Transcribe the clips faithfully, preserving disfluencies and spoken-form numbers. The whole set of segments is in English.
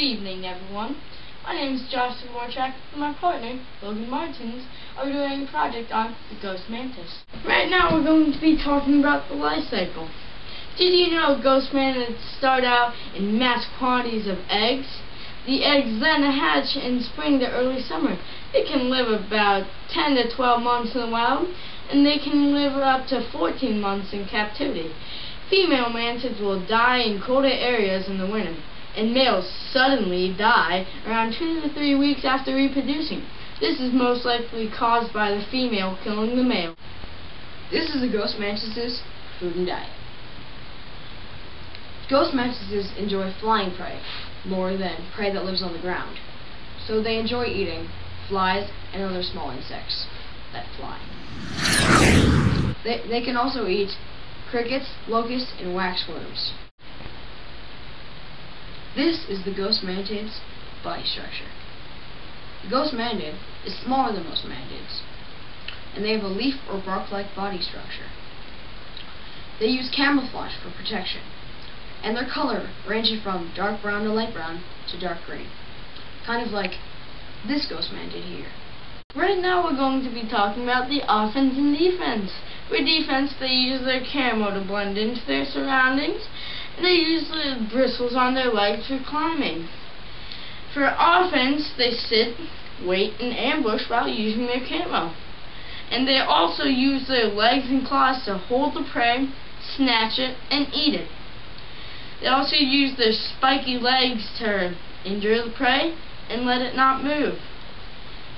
Good evening, everyone. My name is Joshua Warchak, and my partner, Logan Martins, are doing a project on the Ghost Mantis. Right now, we're going to be talking about the life cycle. Did you know Ghost Mantis start out in mass quantities of eggs? The eggs then hatch in spring to early summer. They can live about ten to twelve months in the wild, and they can live up to fourteen months in captivity. Female mantids will die in colder areas in the winter, and males suddenly die around two to three weeks after reproducing. This is most likely caused by the female killing the male. This is the Ghost Mantis' food and diet. Ghost mantises enjoy flying prey more than prey that lives on the ground, so they enjoy eating flies and other small insects that fly. They, they can also eat crickets, locusts, and waxworms. This is the Ghost Mantis' body structure. The Ghost Mantid is smaller than most mantids, and they have a leaf or bark-like body structure. They use camouflage for protection, and their color ranges from dark brown to light brown to dark green, kind of like this Ghost Mantid here. Right now we're going to be talking about the offense and defense. For defense, they use their camo to blend into their surroundings, and they use the bristles on their legs for climbing. For offense, they sit, wait, and ambush while using their camo. And they also use their legs and claws to hold the prey, snatch it, and eat it. They also use their spiky legs to injure the prey and let it not move.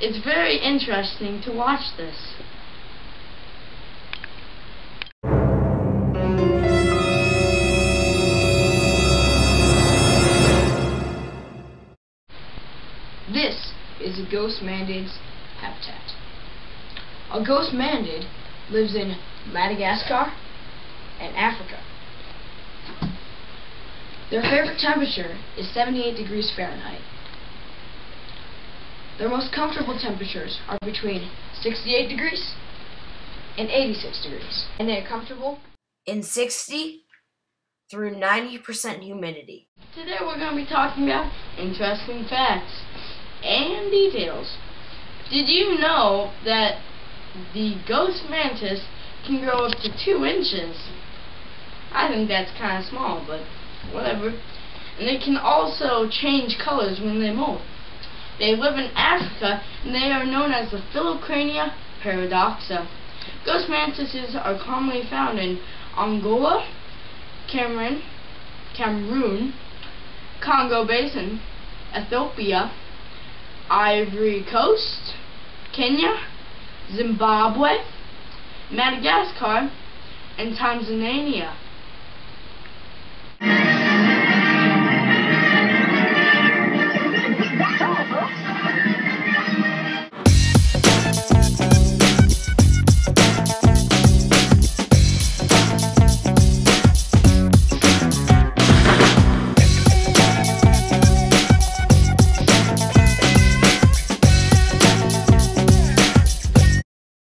It's very interesting to watch this. This is a Ghost Mantid's habitat. A Ghost Mantid lives in Madagascar and Africa. Their favorite temperature is seventy-eight degrees Fahrenheit. Their most comfortable temperatures are between sixty-eight degrees and eighty-six degrees, and they are comfortable in sixty through ninety percent humidity. Today we're going to be talking about interesting facts and details. Did you know that the Ghost Mantis can grow up to two inches? I think that's kind of small, but whatever. And they can also change colors when they molt. They live in Africa, and they are known as the Philocrania paradoxa. Ghost mantises are commonly found in Angola, Cameroon, Cameroon, Congo Basin, Ethiopia, Ivory Coast, Kenya, Zimbabwe, Madagascar, and Tanzania.